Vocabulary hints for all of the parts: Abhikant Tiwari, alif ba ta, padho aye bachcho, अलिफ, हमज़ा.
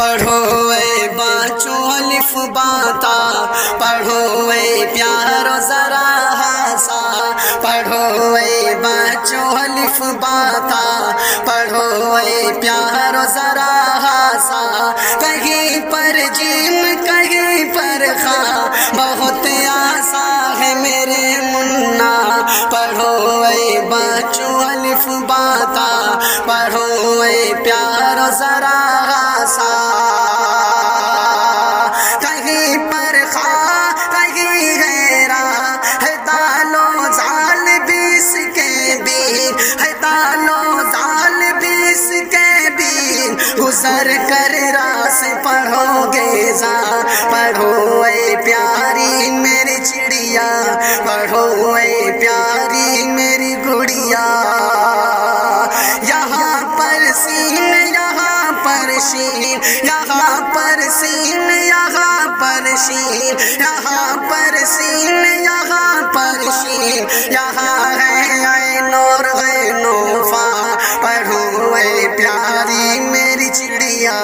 पढ़ो ऐ बच्चों अलिफ बा ता, पढ़ो ऐ प्यारो जरा हासा, पढ़ो ऐ बच्चों अलिफ बा ता, पढ़ो ऐ प्यारो जरा हासा। कहीं पर जीम कहीं पर खा, बहुत आसा है मेरे मुन्ना, पढ़ो ऐ बच्चों अलिफ बा ता, पढ़ो ऐ प्यारो जरा हासा। कहीं पर खा कहीं गैरा है दालो जाल बीस के बीन, है दालो जाल बीस के बीन, गुजर कर रास पढ़ोगे जा, पढ़ो ऐ प्यारी मेरी चिड़िया, पढ़ो ऐ प्यारी मेरी गुड़िया। यहाँ पर सीन यहाँ पर शीन, यहाँ पर सीन यहाँ पर शीन, यहाँ है नूर है नूफा, पढ़ो ऐ प्यारी मेरी चिड़िया,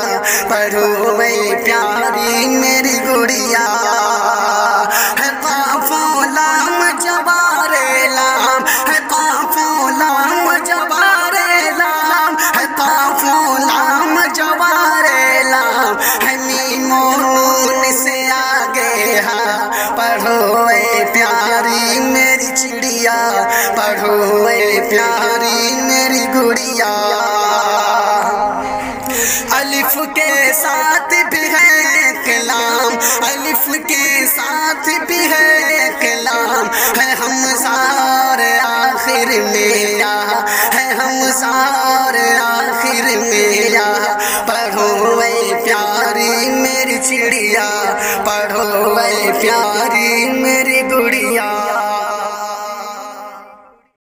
पढ़ो ऐ प्यारी मेरी गुड़िया। है काफो लाम जवारे लाम, है काफो लाम जवारे लाम, है काफो लाम जवार चिड़िया, पढ़ो ऐ प्यारी मेरी गुड़िया। अलिफ के साथ भी है कलाम, अलिफ के साथ भी है कलाम, है हमज़ा और आखिर में या, है हमज़ा और आखिर में या, पढ़ो ऐ प्यारी मेरी चिड़िया, पढ़ो ऐ प्यारी मेरी गुड़िया।